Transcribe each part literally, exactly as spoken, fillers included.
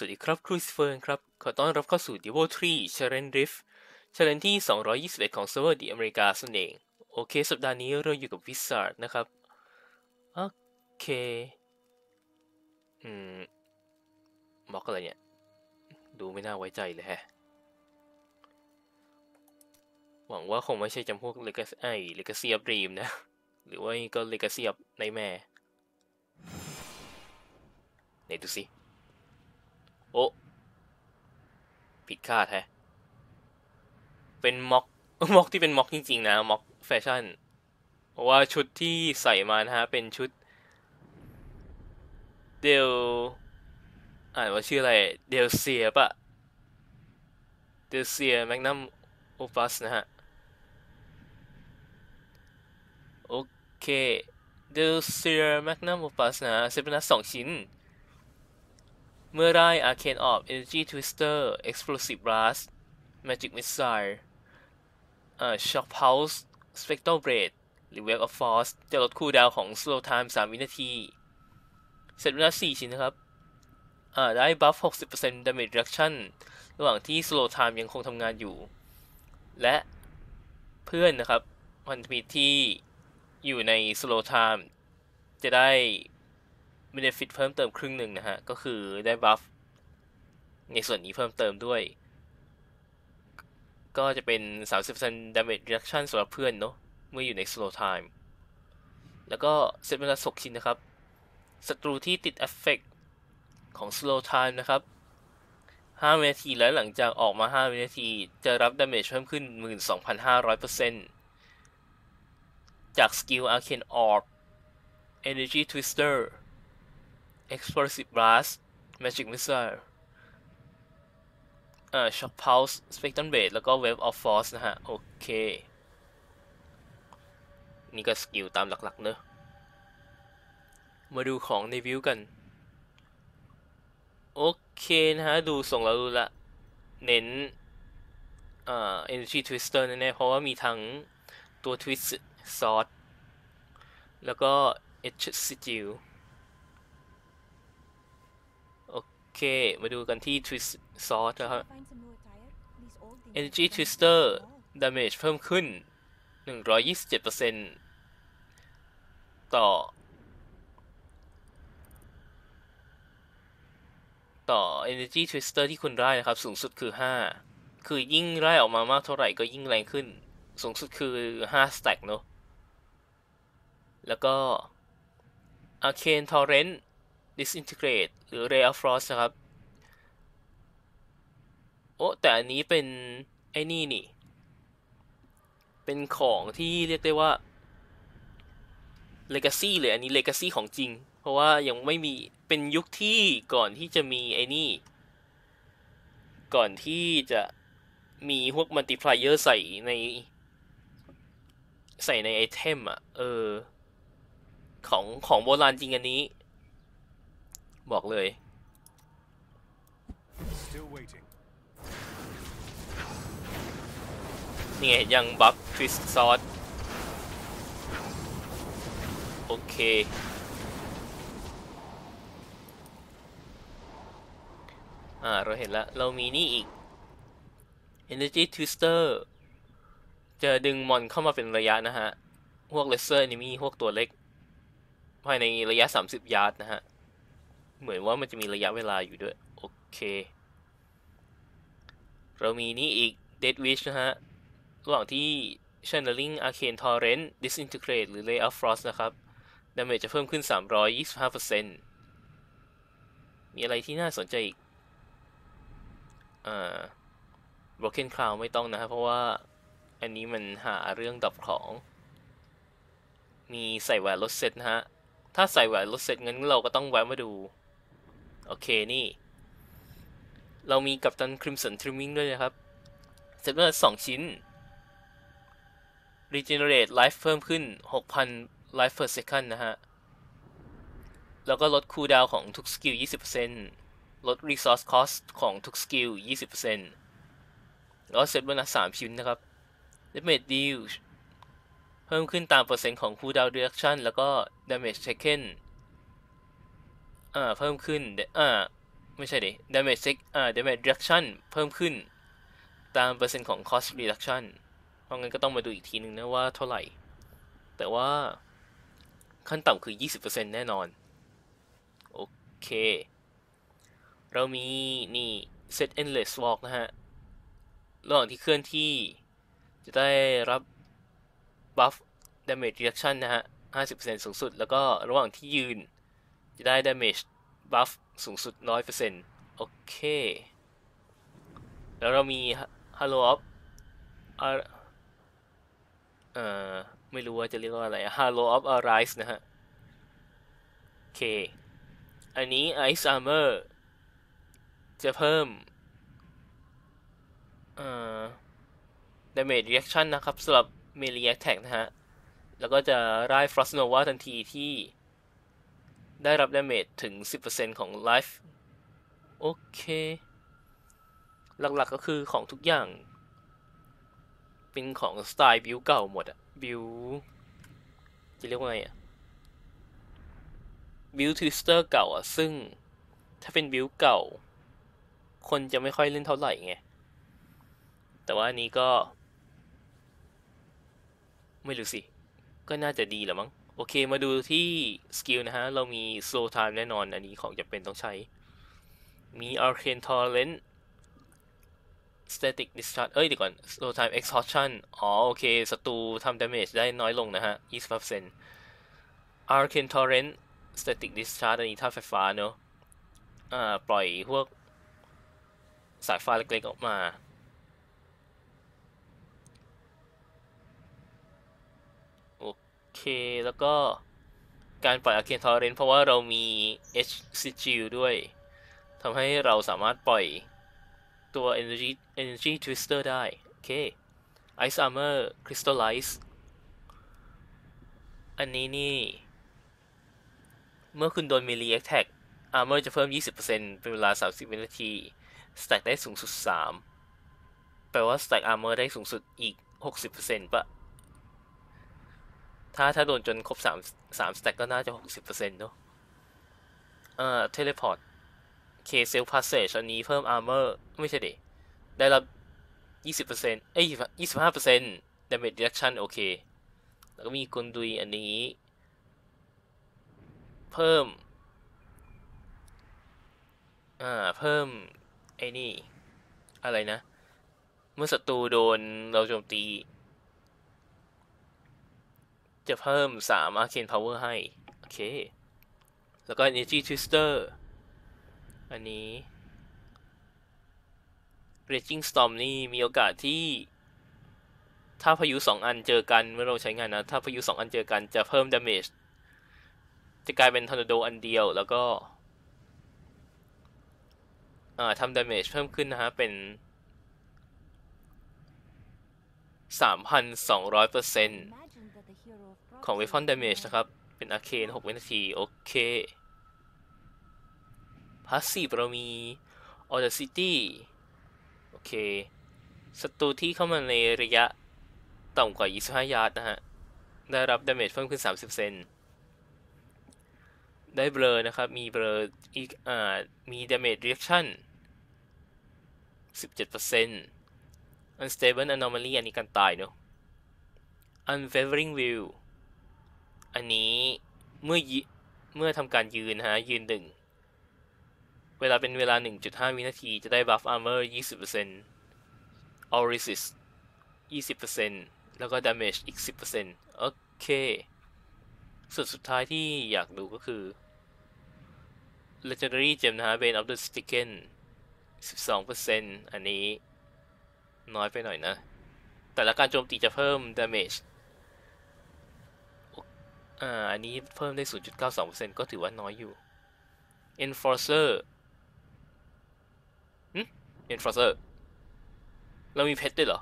สวัสดีครับครูซเฟิร์นครับขอต้อนรับเข้าสู่ Diablo สาม Challenge Rift Challenge ที่สองร้อยยี่สิบเอ็ดของเซิร์ฟเวอร์ The Americas นั่นเองโอเคสัปดาห์นี้เราอยู่กับ Wizard นะครับโอเคอืมม็อกอะไรเนี่ยดูไม่น่าไว้ใจเลยฮะหวังว่าคงไม่ใช่จำพวก Legacy ไอ้ Legacy of Dream นะหรือว่าก็ Legacy of Nightmare ไหนดูสิโอ้ผิดคาดแฮะเป็นม็อกม็อกที่เป็นม็อกจริงๆนะม็อกแฟชั่นเพราะว่าชุดที่ใส่มานะฮะเป็นชุดเดลอ่านว่าชื่ออะไรเดลเซียปะเดลเซียแมกนัมโอปัสนะฮะโอเคเดลเซียแมกนัมโอปัสนะเซฟนัสสองชิ้นเมื่อได้ Arcane Orb, Energy Twister, Explosive Blast, Magic Missile, Shock Pulse, Spectral Blade หรือ Wave of Force จะลดคูลดาวน์ของ Slow Time สาม วินาทีเสร็จเวลาสี่ชิ้นนะครับได้บัฟ หกสิบเปอร์เซ็นต์ Damage Reduction ระหว่างที่ Slow Time ยังคงทำงานอยู่และเพื่อนนะครับพันธมิตรที่อยู่ใน Slow Time จะได้benefit เพิ่มเติมครึ่งหนึ่งนะฮะก็คือได้บัฟในส่วนนี้เพิ่มเติมด้วยก็จะเป็น สามสิบเปอร์เซ็นต์ damage reduction สำหรับเพื่อนเนาะเมื่ออยู่ใน slow time แล้วก็เซตเวลาหกชิ้นนะครับศัตรูที่ติด effect ของ slow time นะครับห้าวินาทีและหลังจากออกมาห้าวินาทีจะรับ damage เพิ่มขึ้น หนึ่งหมื่นสองพันห้าร้อยเปอร์เซ็นต์ จากสกิล Arcane Orb Energy Twister Explosive Blast Magic Missile อ่า Shock Pulse Spectral Blade แล้วก็ Wave of Force นะฮะโอเคนี่ก็สกิลตามหลักๆเนอะมาดูของในวิวกันโอเคนะฮะดูส่งเราดูละเน้นอ่า Energy Twister แน่ๆเพราะว่ามีทั้งตัว Twisted Sword แล้วก็ Etched Sigilโอเคมาดูกันที่ Twist Sword นะครับ Energy Twister Damage เพิ่มขึ้น หนึ่งร้อยยี่สิบเจ็ดเปอร์เซ็นต์ ต่อต่อ Energy Twister ที่คุณได้นะครับสูงสุดคือห้าคือยิ่งไล่ออกมามากเท่าไหร่ก็ยิ่งแรงขึ้นสูงสุดคือห้า stack เนอะแล้วก็ Arcane Torrent Disintegrate หรือ Ray of Frost นะครับโอ้แต่อันนี้เป็นไอ้นี่นี่เป็นของที่เรียกได้ว่า Legacy เลยอันนี้ Legacy ของจริงเพราะว่ายังไม่มีเป็นยุคที่ก่อนที่จะมีไอ้นี่ก่อนที่จะมีพวก Multiplier ใส่ในใส่ในไอเทมอ่ะเออของของโบราณจริงอันนี้บอกเลยนี่ไงยังบัฟทวิสต์ซอสโอเคอ่าเราเห็นแล้วเรามีนี่อีก Energy Twister จะดึงมอนเข้ามาเป็นระยะนะฮะพวกเลเซอร์นี่มีพวกตัวเล็กภายในระยะสามสิบยาร์ดนะฮะเหมือนว่ามันจะมีระยะเวลาอยู่ด้วยโอเคเรามีนี่อีก Dead Wish นะฮะระหว่างที่ Channeling Arcane Torrent Disintegrate หรือ Ray of Frost นะครับ Damage จะเพิ่มขึ้น สามร้อยยี่สิบห้าเปอร์เซ็นต์ มีอะไรที่น่าสนใจอีกอ่า Broken Cloud ไม่ต้องนะฮะเพราะว่าอันนี้มันหาเรื่องดับของมีใส่แหวนลดเซตนะฮะถ้าใส่แหวนลดเซตงั้นเราก็ต้องแวะมาดูโอเคนี่เรามีกัปตัน Crimson Trimming ด้วยนะครับเซตเวอร์สองชิ้น Regenerate Life เพิ่มขึ้น หกพัน Life per second นะฮะแล้วก็ลดคูลดาวน์ของทุกสกิล ยี่สิบเปอร์เซ็นต์ ลด Resource Cost ของทุกสกิล ยี่สิบเปอร์เซ็นต์ แล้วเซตเวอร์สามชิ้นนะครับ Damage Deal เพิ่มขึ้นตามเปอร์เซ็นต์ของคูลดาวน์ Reduction แล้วก็ Damage Takenอ่าเพิ่มขึ้นอ่า ไม่ใช่ดิ damage เอ่อ damage reduction เพิ่มขึ้นตามเปอร์เซ็นต์ของ cost reduction เพราะงั้นก็ต้องมาดูอีกทีนึงนะว่าเท่าไหร่แต่ว่าขั้นต่ำคือ ยี่สิบเปอร์เซ็นต์ แน่นอนโอเคเรามีนี่ set endless walk นะฮะระหว่างที่เคลื่อนที่จะได้รับบัฟ damage reduction นะฮะ ห้าสิบเปอร์เซ็นต์ สูงสุดแล้วก็ระหว่างที่ยืนจะได้ damage buff สูงสุด หนึ่งร้อยเปอร์เซ็นต์ โอเคแล้วเรามี Halo of เอ่อไม่รู้ว่าจะเรียกว่าอะไร Halo of Arise นะฮะโอเคอันนี้ Ice Armor จะเพิ่มเอ่อ Damage Reaction นะครับสำหรับ Melee Attack นะฮะแล้วก็จะไล่ Frost Nova ทันทีที่ได้รับ damage ถึง สิบเปอร์เซ็นต์ ของ life โอเคหลักๆก็คือของทุกอย่างเป็นของสไตล์บิวเก่าหมดอะบิวจะเรียกว่าไงอะบิวทวิสเตอร์เก่าอะซึ่งถ้าเป็นบิวเก่าคนจะไม่ค่อยเล่นเท่าไหร่ไงแต่ว่าอันนี้ก็ไม่รู้สิก็น่าจะดีแหละมั้งโอเคมาดูที่สกิลนะฮะเรามี Slow Time แน่นอนอันนี้ของจะเป็นต้องใช้มี Arcane Torrent Static Discharge เอ้ยเดี๋ยวก่อน Slow Time Exhaustion อ๋อโอเคศัตรูทำ damage ได้น้อยลงนะฮะ ยี่สิบเปอร์เซ็นต์ Arcane Torrent Static Discharge อันนี้ถ้าไฟฟ้าเนอะอ่าปล่อยพวกสายฟ้าเล็กๆออกมาโอเคแล้วก็การปล่อย Arcane Torrent เพราะว่าเรามี เอช ซี จี ด้วยทำให้เราสามารถปล่อยตัว Energy Energy Twister ได้โอเค Ice Armor Crystallize อันนี้นี่เมื่อคุณโดน Melee Attack Armor จะเพิ่ม ยี่สิบเปอร์เซ็นต์ เป็นเวลาสามสิบวินาที Stack ได้สูงสุดสามแปลว่า Stack Armor ได้สูงสุดอีก หกสิบเปอร์เซ็นต์ ปะถ้าถ้าโดนจนครบสาม สาม stack ก็น่าจะ หกสิบเปอร์เซ็นต์ เนอะเอ่อ teleport K self passage อันนี้เพิ่ม armor ไม่ใช่ดิได้รับ ยี่สิบเปอร์เซ็นต์ เอ้ย ยี่สิบห้าเปอร์เซ็นต์ damage reduction โอเคแล้วก็มีกุนดุยอันนี้เพิ่มอ่าเพิ่มไอ้นี่อะไรนะเมื่อศัตรูโดนเราโจมตีจะเพิ่มสาม Arcane Power ให้โอเคแล้วก็ Energy Twister อันนี้ Raging Storm นี่มีโอกาสที่ถ้าพายุสองอันเจอกันเมื่อเราใช้งานนะถ้าพายุสองอันเจอกันจะเพิ่ม damage จะกลายเป็นทอร์นาโดอันเดียวแล้วก็อ่าทำ damage เพิ่มขึ้นนะฮะเป็น สามพันสองร้อยเปอร์เซ็นต์ของ Weapon Damage นะครับเป็น Arcane หกวินาทีโอเค Passive เรามี Audacity โอเคศัตรูที่เข้ามาในระยะต่ำกว่ายี่สิบห้ายาร์ดนะฮะได้รับ Damage เพิ่มขึ้น สามสิบเปอร์เซ็นต์ ได้ Blur นะครับมี Blur อีกอ่ามี Damage Reaction สิบเจ็ดเปอร์เซ็นต์ Unstable Anomaly อันนี้การตายเนอะ Unfavoring Viewอันนี้เมื่อเมื่อทำการยืนฮะยืนหนึ่งเวลาเป็นเวลา หนึ่งจุดห้า วินาทีจะได้บัฟอาร์เมอร์ ยี่สิบเปอร์เซ็นต์ All Resist ยี่สิบเปอร์เซ็นต์ แล้วก็ Damage อีก สิบเปอร์เซ็นต์ โอเคส่วนสุดท้ายที่อยากดูก็คือ Legendary Gem นะฮะ Bane of the Stricken สิบสองเปอร์เซ็นต์ อันนี้น้อยไปหน่อยนะแต่ละการโจมตีจะเพิ่ม Damageอ่าอันนี้เพิ่มได้ ศูนย์จุดเก้าสองเปอร์เซ็นต์ ก็ถือว่าน้อยอยู่ Enforcer หึ Enforcer เรามีเพชรด้วยเหรอ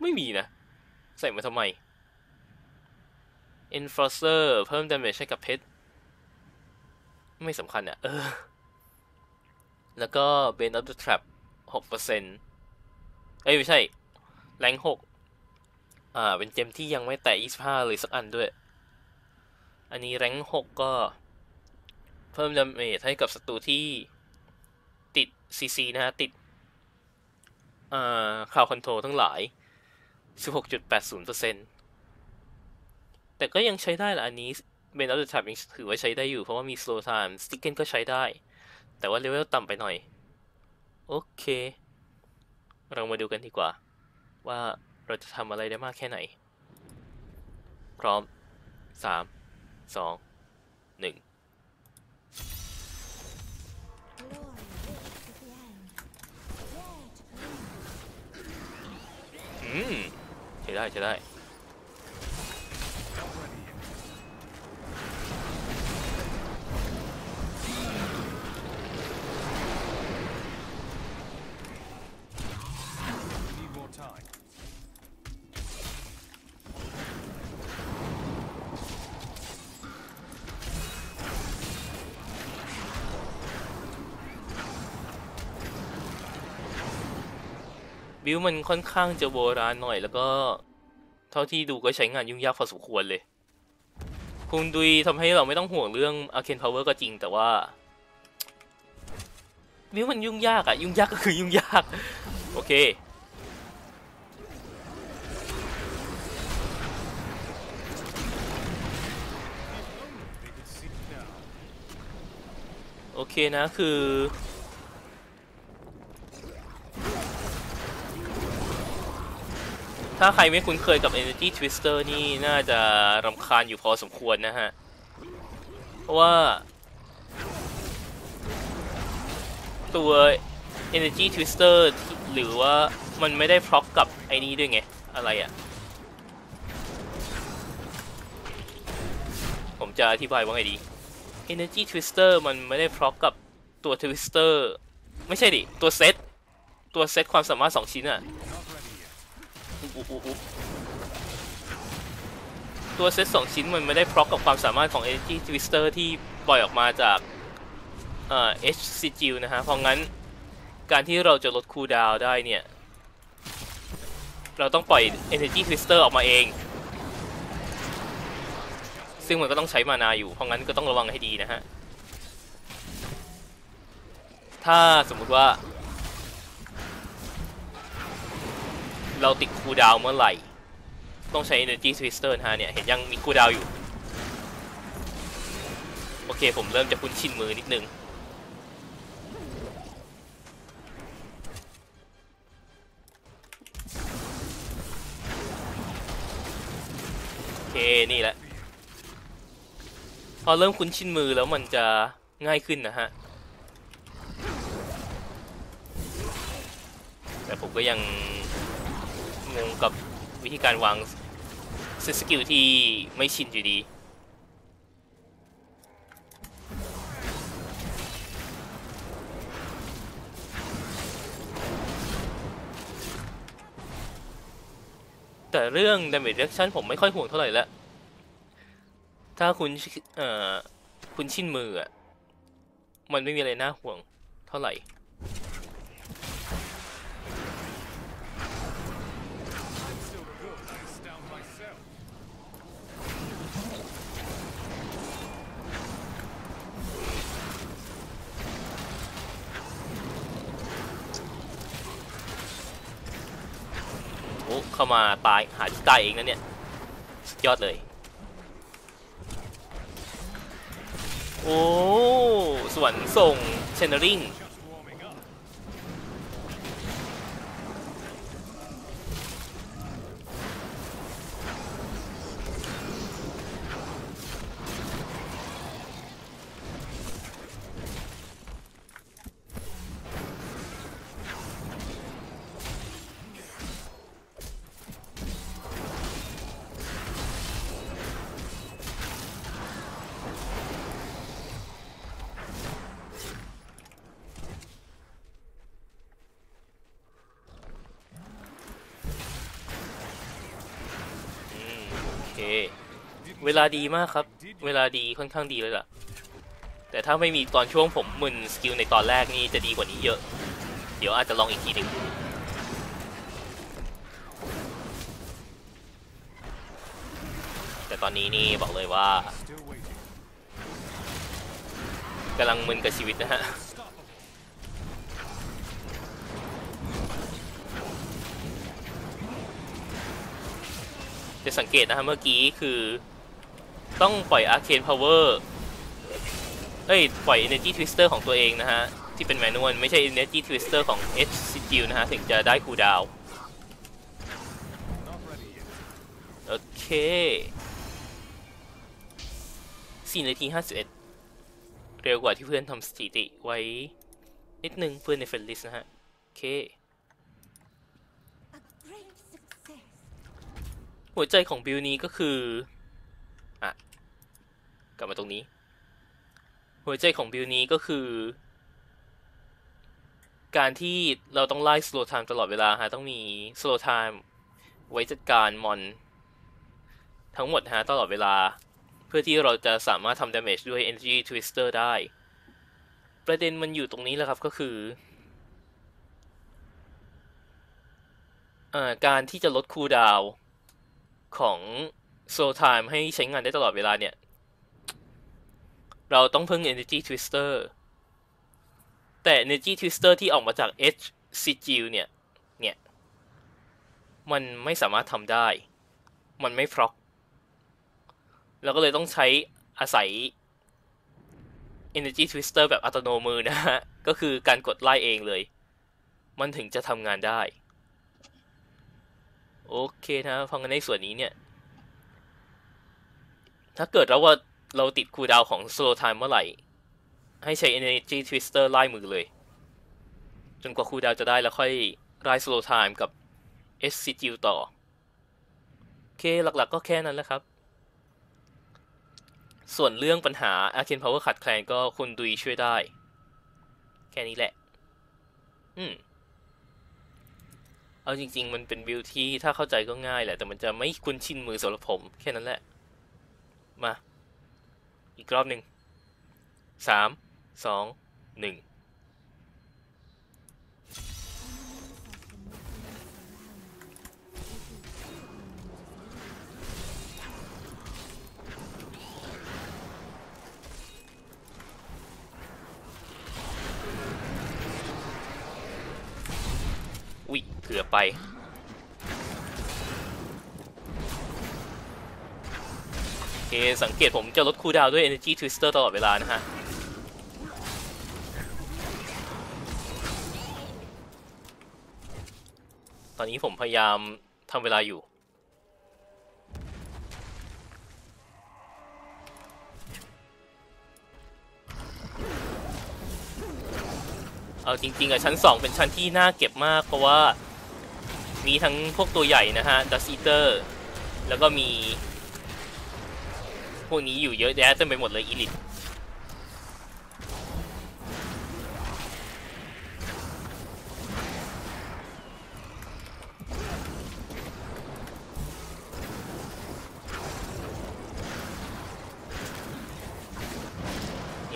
ไม่มีนะใส่มาทำไม Enforcer เพิ่ม damage ให้กับเพชรไม่สำคัญอ่ะเออแล้วก็ Bane of the Trapped หกเปอร์เซ็นต์ เอ้ยไม่ใช่แรงหกอ่าเป็นเจมที่ยังไม่แตะยี่สิบห้าเลยสักอันด้วยอันนี้แรงค์หกก็ เพิ่มดาเมจให้กับศัตรูที่ติด ซี ซี นะฮะติดเอ่อคลาวด์คอนโทรลทั้งหลาย สิบหกจุดแปดศูนย์เปอร์เซ็นต์ แต่ก็ยังใช้ได้แหละอันนี้ Bane of the Trapped ยังถือว่าใช้ได้อยู่เพราะว่ามี Slow Time Stricken ก็ใช้ได้แต่ว่าเลเวลต่ำไปหน่อยโอเคเรามาดูกันดีกว่าว่าเราจะทำอะไรได้มากแค่ไหนพร้อมสาม สอง หนึ่งอืมใช้ได้ใช้ได้บิวมันค่อนข้างจะโบราณหน่อยแล้วก็เท่าที่ดูก็ใช้งานยุ่งยากพอสมควรเลยคุณดุยทำให้เราไม่ต้องห่วงเรื่อง Arcane Power ก็จริงแต่ว่าบิวมันยุ่งยากอะยุ่งยากก็คือยุ่งยากโอเคโอเคนะคือถ้าใครไม่คุ้นเคยกับ Energy Twister นี่น่าจะรำคาญอยู่พอสมควรนะฮะเพราะว่าตัว Energy Twister หรือว่ามันไม่ได้พร็อกกับไอ้นี้ด้วยไงอะไรอ่ะผมจะอธิบายว่าไงดี Energy Twister มันไม่ได้พร็อกกับตัว Twister ไม่ใช่ดิตัวเซตตัวเซตความสามารถสองชิ้นอ่ะตัวเซตสองชิ้นมันไม่ได้พร็อกกับความสามารถของ Energy Twister ที่ปล่อยออกมาจากเอ่อ เอช ซี จี นะฮะเพราะงั้นการที่เราจะลดคูลดาวน์ได้เนี่ยเราต้องปล่อย Energy Twister ออกมาเองซึ่งมันก็ต้องใช้มานาอยู่เพราะงั้นก็ต้องระวังให้ดีนะฮะถ้าสมมุติว่าเราติดคูลดาวน์เมื่อไหร่ต้องใช้ Energy Twister นะฮะเนี่ยเห็นยังมีคูลดาวน์อยู่โอเคผมเริ่มจะคุ้นชินมือนิดนึงโอเคนี่แหละพอเริ่มคุ้นชินมือแล้วมันจะง่ายขึ้นนะฮะแต่ผมก็ยังงงกับวิธีการวางเซตสกิลที่ไม่ชินอยู่ดีแต่เรื่อง damage reaction ผมไม่ค่อยห่วงเท่าไหร่แล้วถ้าคุณเอ่อคุณชินมืออ่ะมันไม่มีอะไรน่าห่วงเท่าไหร่เข้ามาตายหาที่ตายเองนะเนี่ยสุดยอดเลยโอ้สวรรค์ส่งเชนเนอริงเวลาดีมากครับเวลาดีค่อนข้างดีเลยล่ะแต่ถ้าไม่มีตอนช่วงผมมึนสกิลในตอนแรกนี่จะดีกว่านี้เยอะเดี๋ยวอาจจะลองอีกทีหนึ่งแต่ตอนนี้นี่บอกเลยว่า กำลังมึนกับชีวิตนะฮะจะสังเกตนะฮะเมื่อกี้คือต้องปล่อย Arcane Power เอ้ยปล่อย Energy Twister ของตัวเองนะฮะที่เป็นแมนนวลไม่ใช่ Energy Twister ของ เอช ซี จี นะฮะถึงจะได้คูลดาวน์โอเคสี่นาทีห้าสิบเอ็ดเร็วกว่าที่เพื่อนทำสถิติไว้นิดนึงเพื่อนในเฟรนด์ลิสต์นะฮะโอเคหัวใจของบิลนี้ก็คืออ่ะกลับมาตรงนี้หัวใจของบิลนี้ก็คือการที่เราต้องไล่ slow time ตลอดเวลาฮะต้องมี slow time ไว้จัดการมอนทั้งหมดฮะตลอดเวลาเพื่อที่เราจะสามารถทำ damage ด้วย Energy Twister ได้ประเด็นมันอยู่ตรงนี้แหละครับก็คืออ่าการที่จะลดคูลดาวน์ของ Slow Time ให้ใช้งานได้ตลอดเวลาเนี่ยเราต้องพึ่ง Energy Twister แต่ Energy Twister ที่ออกมาจาก เอช ซี จี เนี่ยเนี่ยมันไม่สามารถทำได้มันไม่พร็อกเราก็เลยต้องใช้อาศัย Energy Twister แบบอัตโนมือนะฮะก็คือการกดไล่เองเลยมันถึงจะทำงานได้โอเคนะฟังกันในส่วนนี้เนี่ยถ้าเกิดแล้วว่าเราติดคูลดาวน์ของ Slow Time เมื่อไหร่ให้ใช้ Energy Twister ไล่มือเลยจนกว่าคูลดาวน์จะได้แล้วค่อยไล่ Slow Time กับ เอช ซี จี ต่อโอเคหลักๆก็แค่นั้นแหละครับส่วนเรื่องปัญหา Arcane Power ขัดแคลนก็คุณดุยช่วยได้แค่นี้แหละอืมเอาจริงๆมันเป็นบิลที่ถ้าเข้าใจก็ง่ายแหละแต่มันจะไม่คุ้นชินมือสำหรับผมแค่นั้นแหละมาอีกรอบหนึ่งสามสองหนึ่งเกือบไปโอเคสังเกตผมจะลดคูลดาวน์ด้วย Energy Twister ตลอดเวลานะฮะตอนนี้ผมพยายามทำเวลาอยู่เอาจริงๆอะชั้นสองเป็นชั้นที่น่าเก็บมากเพราะว่ามีทั้งพวกตัวใหญ่นะฮะ Dust Eater แล้วก็มีพวกนี้อยู่เยอะแยะเต็มไปหมดเลย Elite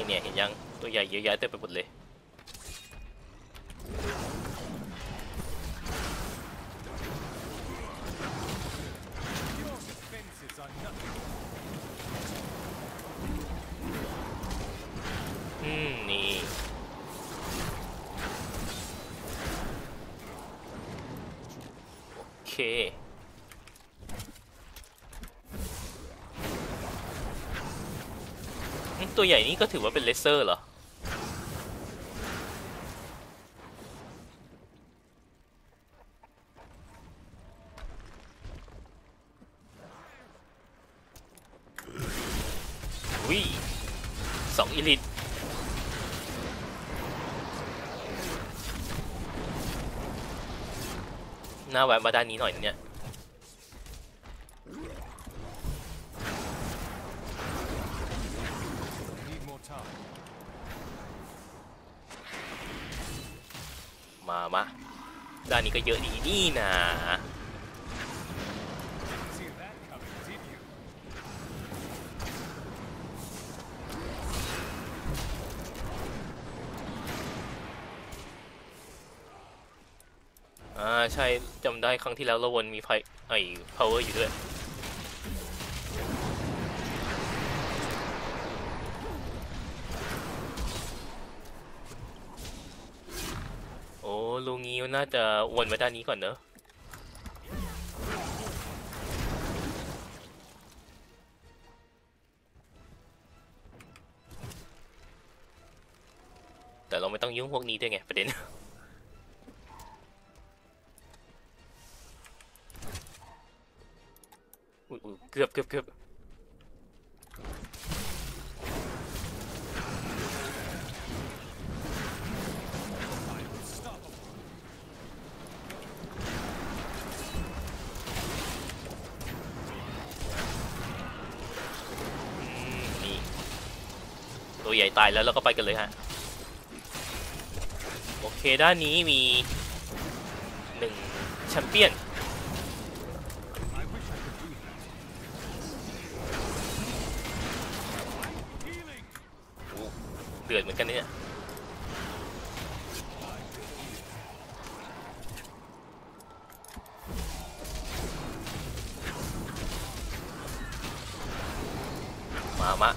เนี่ยๆเห็นยังตัวใหญ่เยอะแยะเต็มไปหมดเลยโอเคตัวใหญ่นี่ก็ถือว่าเป็นเลเซอร์เหรอวิสองอีลิทน่าแวะมาด้านนี้หน่อยนะเนี่ยมามาด้านนี้ก็เยอะดีนี่นะอ่าใช่จำได้ครั้งที่แล้วเราวนมีไฟไอ้ power อยู่ด้วย รู้งี้น่าจะวนมาด้านนี้ก่อนเนอะแต่เราไม่ต้องยุ่งพวกนี้ด้วยไงประเด็นเกือบเกือบเกือบตัวใหญ่ตายแล้วแล้วก็ไปกันเลยฮะโอเคด้านนี้มีหนึ่งแชมเปี้ยนเดือดเหมือนกันเนี่ยมามะ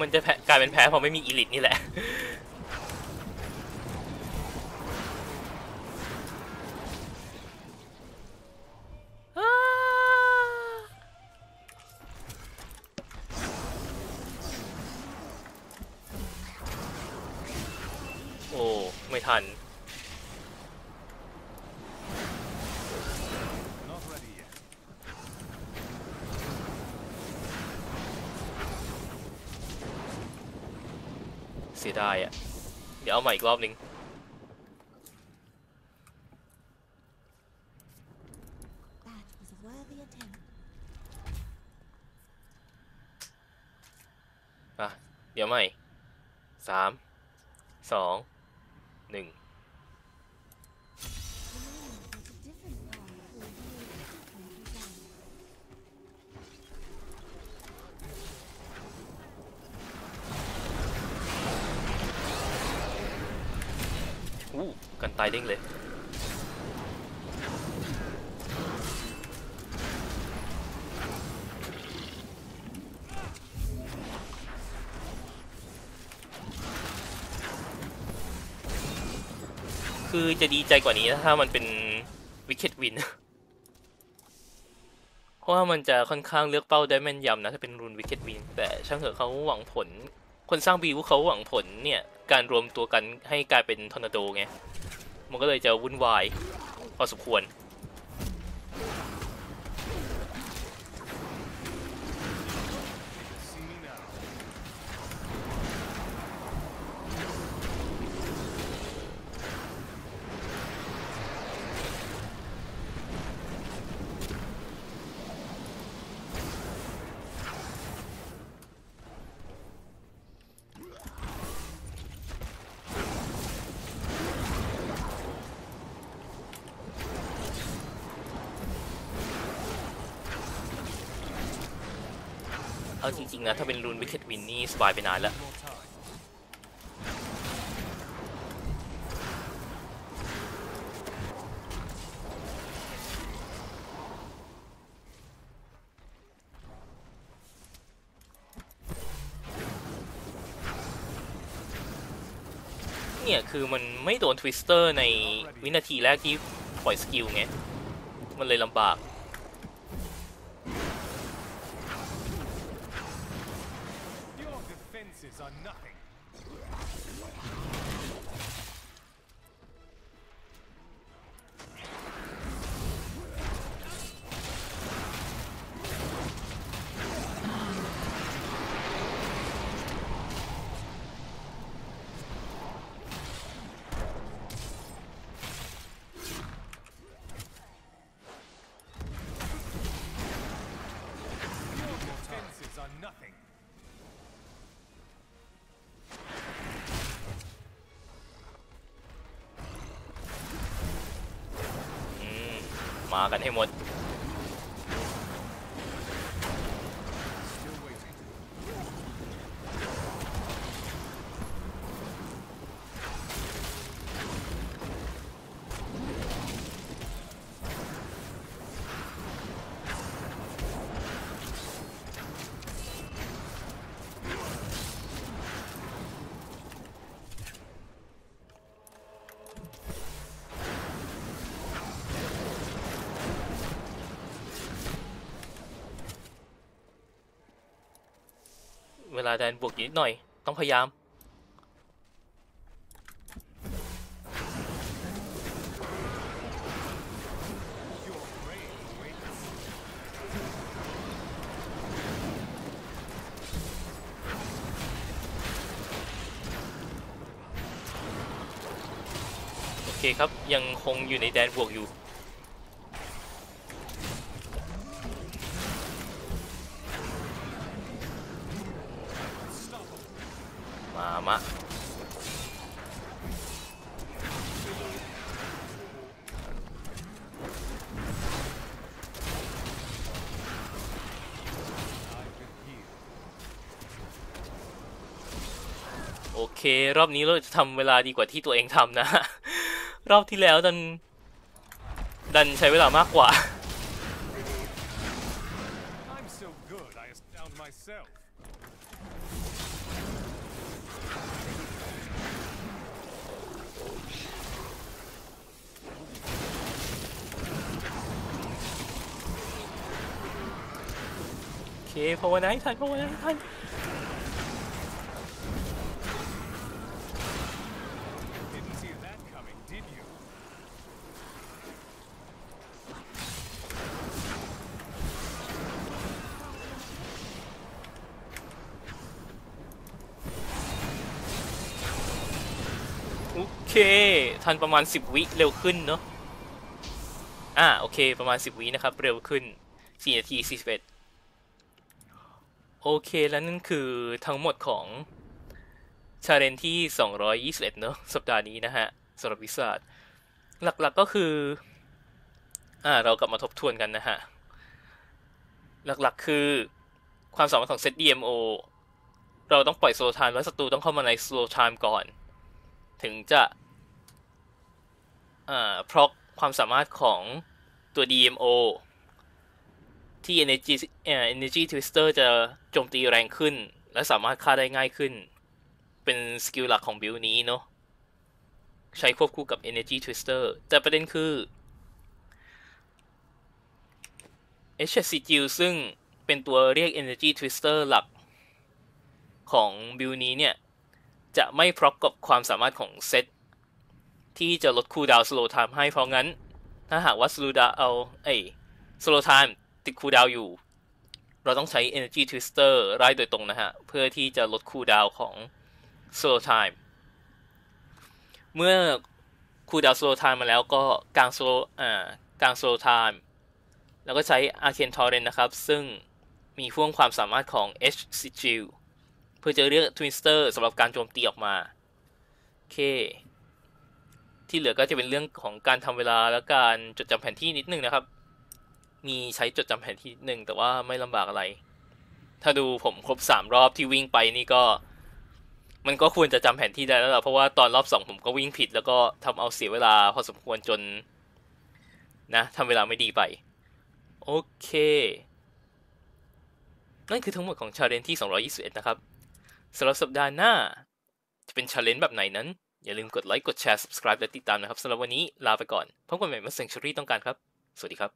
มันจะกลายเป็นแพ้เพราะไม่มีอีลิทนี่แหละโอ้ไม่ทันได้อะเดี๋ยวเอาใหม่อีกรอบนึงอ่ะเดี๋ยวใหม่สามสองหนึ่งกันตายเด้งเลยคือจะดีใจกว่านี้ถ้ามันเป็นวิกเก็ตวินเพราะว่ามันจะค่อนข้างเลือกเป้าได้แม่นยำนะถ้าเป็นรูนวิกเก็ตวินแต่ช่างเถอะเขาหวังผลคนสร้างบีวเขาหวังผลเนี่ยการรวมตัวกันให้กลายเป็นทอร์นาโดไงมันก็เลยจะวุ่นวายพอสมควรจริงๆนะถ้าเป็นรูนวิกเก็ตวินนี่สบายไปนานแล้วเนี่ยคือมันไม่โดนทวิสเตอร์ในวินาทีแรกที่ปล่อยสกิลไงมันเลยลำบาก มากันให้หมดเวลาแดนบวกอยู่นิดหน่อยต้องพยายามโอเคครับยังคงอยู่ในแดนบวกอยู่รอบนี้เราจะทำเวลาดีกว่าที่ตัวเองทำนะรอบที่แล้วดันดันใช้เวลามากกว่าโอเคพอวันไหนทันพอวันไหนทันโอเคทันประมาณสิบวิเร็วขึ้นเนาะอ่าโอเคประมาณสิบวินะครับเร็วขึ้นสี่นาทีสี่สิบเอ็ดโอเคแล้วนั่นคือทั้งหมดของ Challenge ที่สองร้อยยี่สิบเอ็ดเนาะสัปดาห์นี้นะฮะสำหรับวิสาดหลักๆ ก, ก็คืออ่าเรากลับมาทบทวนกันนะฮะหลักๆคือความสามารถของเซต ดี เอ็ม โอ เราต้องปล่อย Slow Time แล้วศัตรูต้องเข้ามาใน Slow Time ก่อนถึงจะพร็อกความสามารถของตัว ดี เอ็ม โอ ที่ Energy, Energy Twister จะโจมตีแรงขึ้นและสามารถฆ่าได้ง่ายขึ้นเป็นสกิลหลักของบิลด์นี้เนาะใช้ควบคู่กับ Energy Twister แต่ประเด็นคือ Etched Sigil ซึ่งเป็นตัวเรียก Energy Twister หลักของบิลด์นี้เนี่ยจะไม่พร็อกกับความสามารถของเซตที่จะลดคูลดาวน์สโลว์ไทม์ให้เพราะงั้นถ้าหากว่าสโลว์ดาวน์เอาไอ้สโลว์ไทม์ติดคูลดาวน์อยู่เราต้องใช้ Energy Twister ไล่โดยตรงนะฮะเพื่อที่จะลดคูลดาวน์ของสโลว์ไทม์เมื่อคูลดาวน์สโลว์ไทม์มาแล้วก็กลางสโลว์อ่ากลางสโลว์ไทม์แล้วก็ใช้ Arcane Torrent นะครับซึ่งมีพ่วงความสามารถของ เอช ซี จีเพื่อจะเรียก Twister สำหรับการโจมตีออกมาโอเคที่เหลือก็จะเป็นเรื่องของการทำเวลาและการจดจำแผนที่นิดนึงนะครับมีใช้จดจำแผนที่นิดนึงแต่ว่าไม่ลำบากอะไรถ้าดูผมครบสามรอบที่วิ่งไปนี่ก็มันก็ควรจะจำแผนที่ได้แล้วล่ะเพราะว่าตอนรอบสองผมก็วิ่งผิดแล้วก็ทำเอาเสียเวลาพอสมควรจนนะทำเวลาไม่ดีไปโอเคนั่นคือทั้งหมดของ Challenge ที่สองร้อยยี่สิบเอ็ดนะครับสำหรับสัปดาห์หน้าจะเป็น challenge แบบไหนนั้นอย่าลืมกดไลค์กดแชร์ subscribe และติดตามนะครับสำหรับวันนี้ลาไปก่อนพบกันใหม่เมื่อเซนชูรี่ต้องการครับสวัสดีครับ